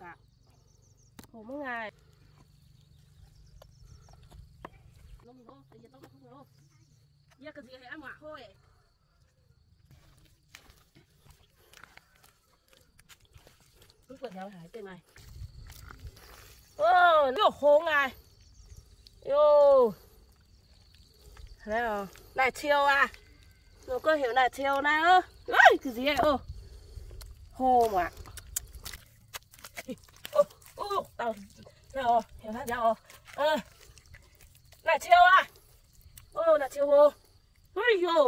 cả. Hô mà ngài. Lông hô, tự nhiên tóc không hô. Dê cái gì hãy ăn mà hôi. Cứ quật nhau hái cây này. Ô, nó hô ngài. Ô. Đây này chiêu à, nó có hiểu này chiêu này ơ, cái gì vậy ô, hồ mà, ô, tao, nào, hiểu hết nhau ơ, này chiêu à, ô là chiêu hồ, ui yo,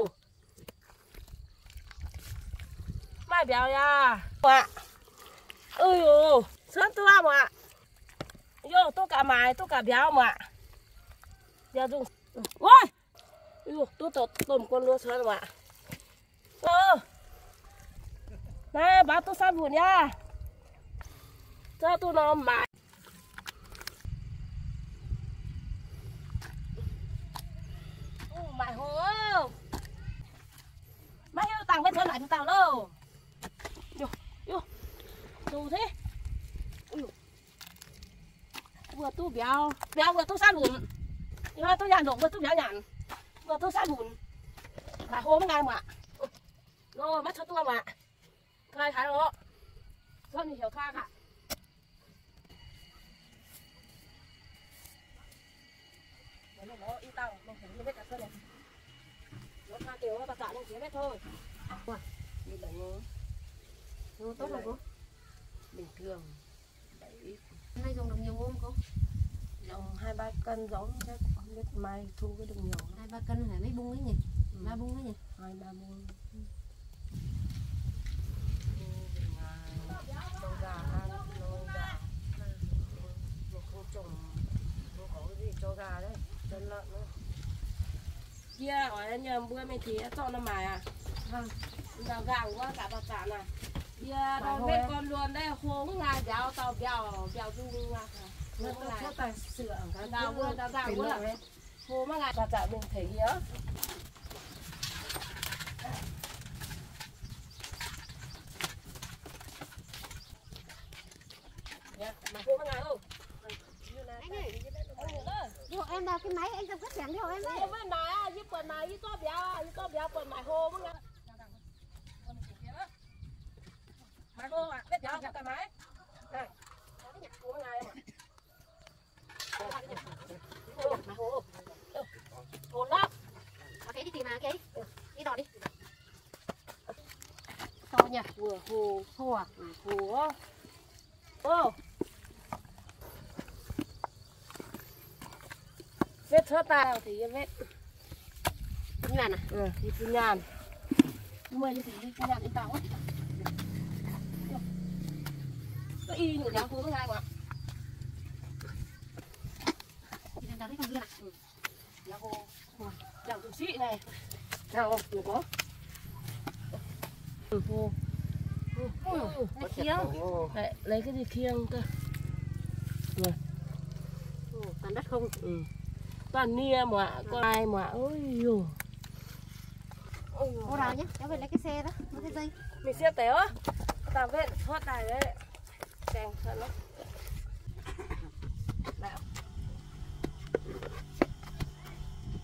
mai béo ya, mà, ui yo, sớm tôi làm mà, yo tôi cả mày tôi cả béo mà, giờ dùng, ui tôi tôm con luôn sao mà này bà tôi săn vườn nha cho tôi nó mãi mãi hồ mãi heo tàng với sơn lại tao đâu dù thế vừa tôi béo béo vừa tôi săn vườn rồi tôi nhàn động vừa tôi béo nhàn rồi tôi sát bùn bà hô ngay mà rồi bắt cho tôi mà khai thái đó con hiểu thoa cả nó y tao nó phải như vết cả sơn này nó tha kiểu bà tạ lên phía vết thôi đi là nó tốt rồi cô bình thường đấy nay dùng được nhiều hôm cô 2-3 cân giống chắc không biết mai thu cái được nhiều 2-3 cân này mấy bung ấy nhỉ? 3 bung ấy nhỉ? 2-3 bung đầu gà ăn, đầu gà mình không trồng, không có cái gì cho gà đấy, chân lợn nữa kia ở đây nhờ bữa mình thì cho nó mài à? Vâng đầu gà quá cả bạc cả này kia đâu biết con luôn đấy, khốn là béo tàu béo, béo dung à nó là tài sửa đào vua đào đào vua là hô mà lại bà dạ mình thấy nhớ mà hô mà lại không anh ơi điều em đào cái máy anh cầm cái chén điều em đấy điều em đào như quần này như có béo quần mày hô mà lại mày hô à biết béo cái máy này hô mà lại hồn lắm. Cái đi tìm mà cái đi đỏ đi. To nhỉ, vừa hồ hồ à, hồ. Ô. Vết thớt tao thì vết. Cái nhàn à? Ừ, thì cái nhàn. Mày đi tìm cái nhàn đi tao á. Cái y nhỉ, đéo cô có hai quá. Đào cái này, đào trụ xị này, đào được có, khô, khiêng, lấy cái gì khiêng cơ, rồi, toàn đất không, toàn nia mà, con ai mà, ôi dồi, ô đào nhá, cháu về lấy cái xe đó, lấy cái dây, mình xe té á, tao về thoát tài đấy, càng thật lắm.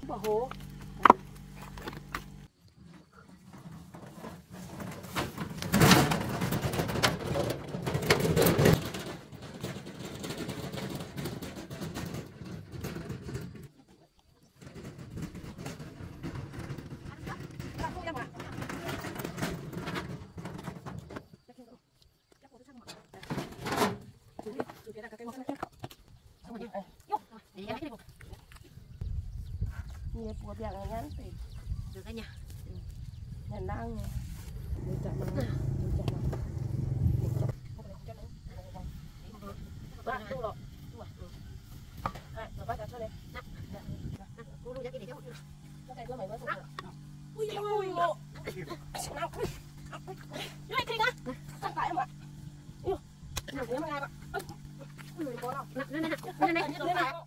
Bỏ hố của việc này ngắn thì được cái nhà nhận năng mình chặt mình chặt 住了，住啊，嗯，哎，老爸咋说的？那，咕噜也给你叫回去了，那再多买多送了。哎呦，拿回，拿回，来看看，上摆嘛，哎呦，拿回来吧，哎，哎呦，多了，来。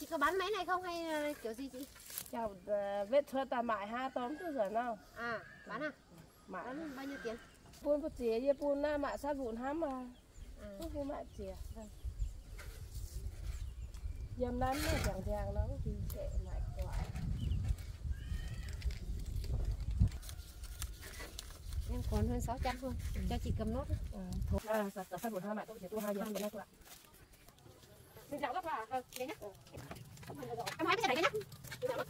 Chị có bán máy này không hay kiểu gì chị? Chào vết thưa ta mãi ha tóm cứ rửa nào. À, bán à? Mãi. Bán bao nhiêu tiền? Buôn có chìa như buôn na mãi sát vụn hám mà. Không có mãi chìa. Dầm lắm mà chẳng thèm lắm thì sẽ mãi quả. Em còn hơn 600 thôi. Cho chị cầm nốt. Thôi. À, sát vụn hám mãi tôi chỉ tu 2 giờ mới ra thôi ạ. Mình dạo gấp là cái nhá. Em hái cái này cái nhá.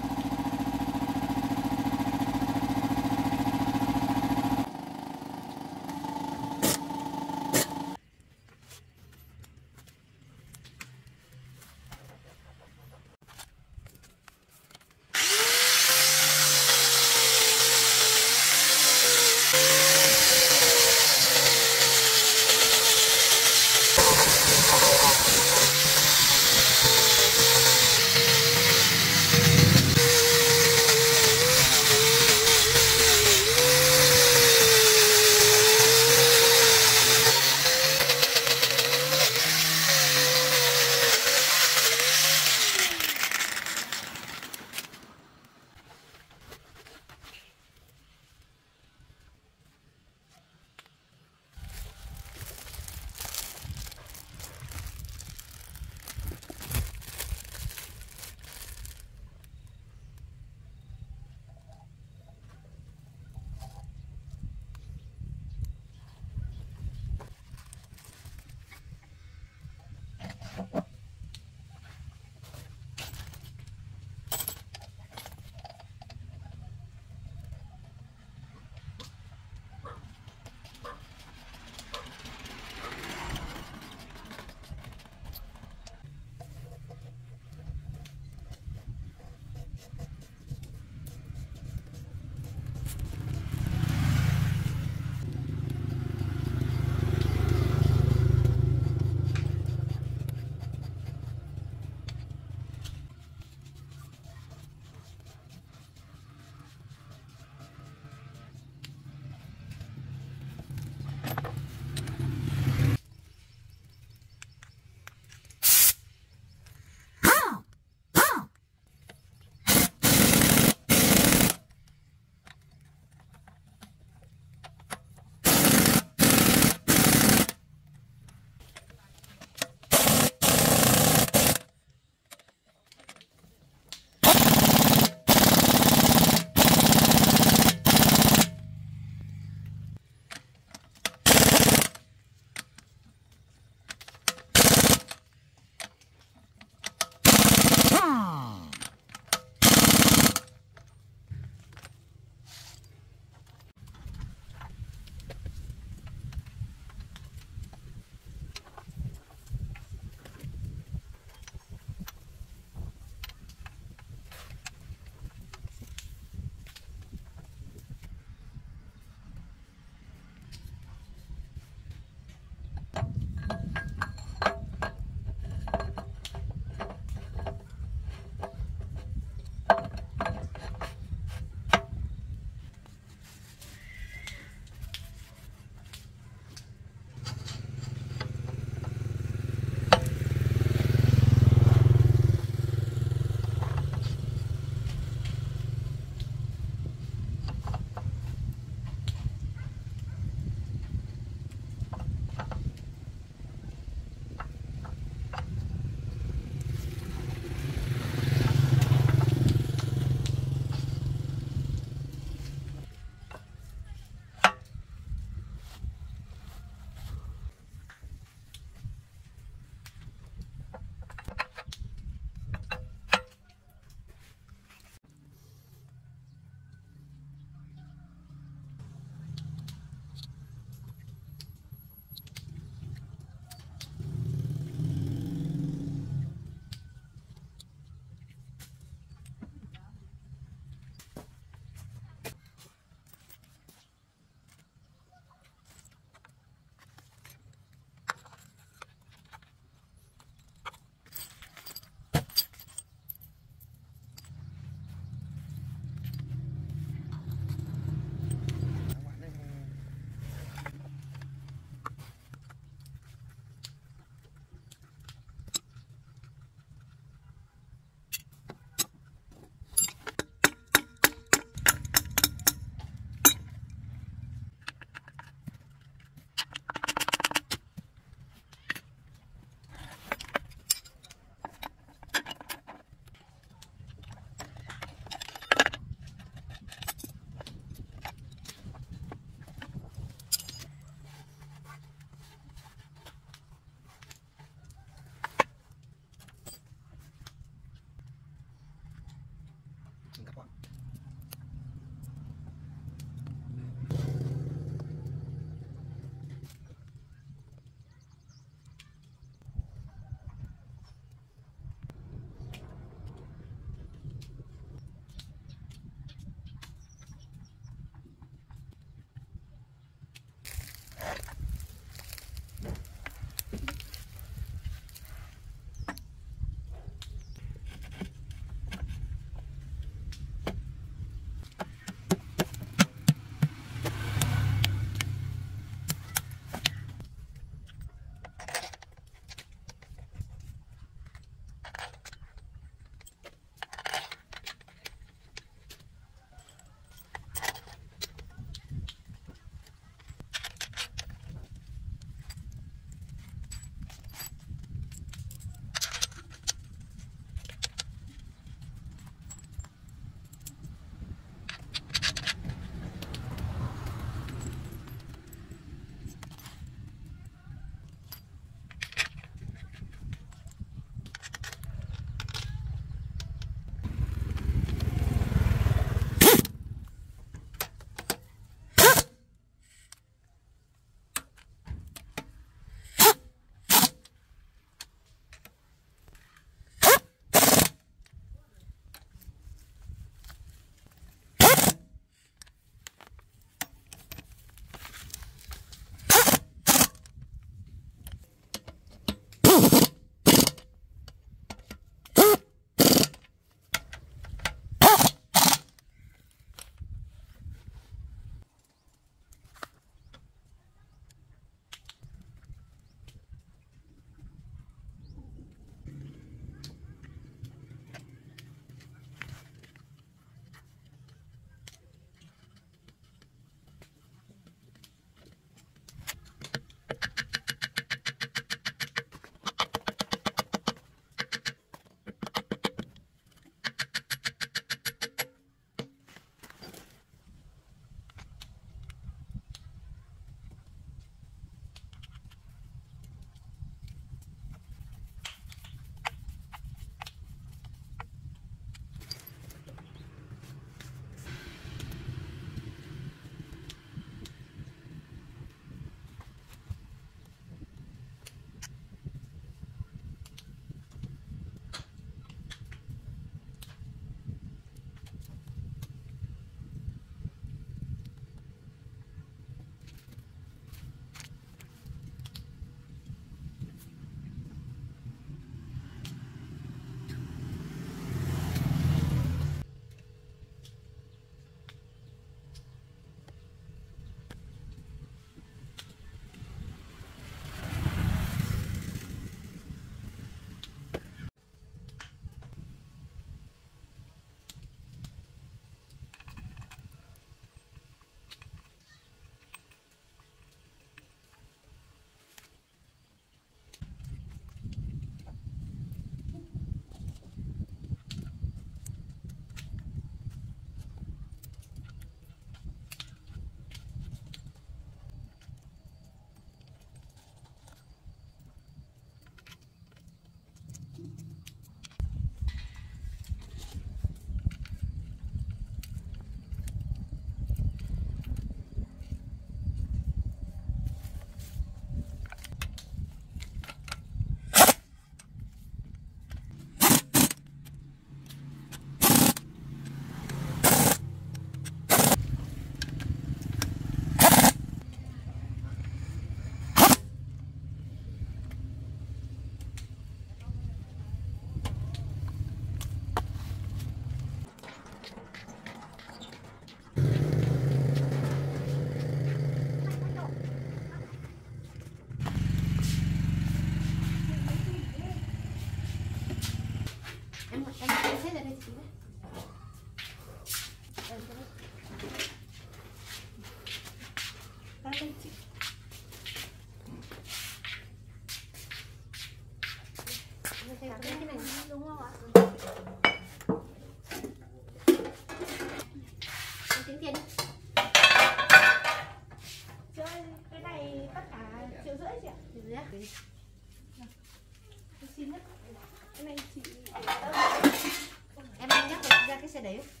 Em ăn nhắc ra cái xe đấy.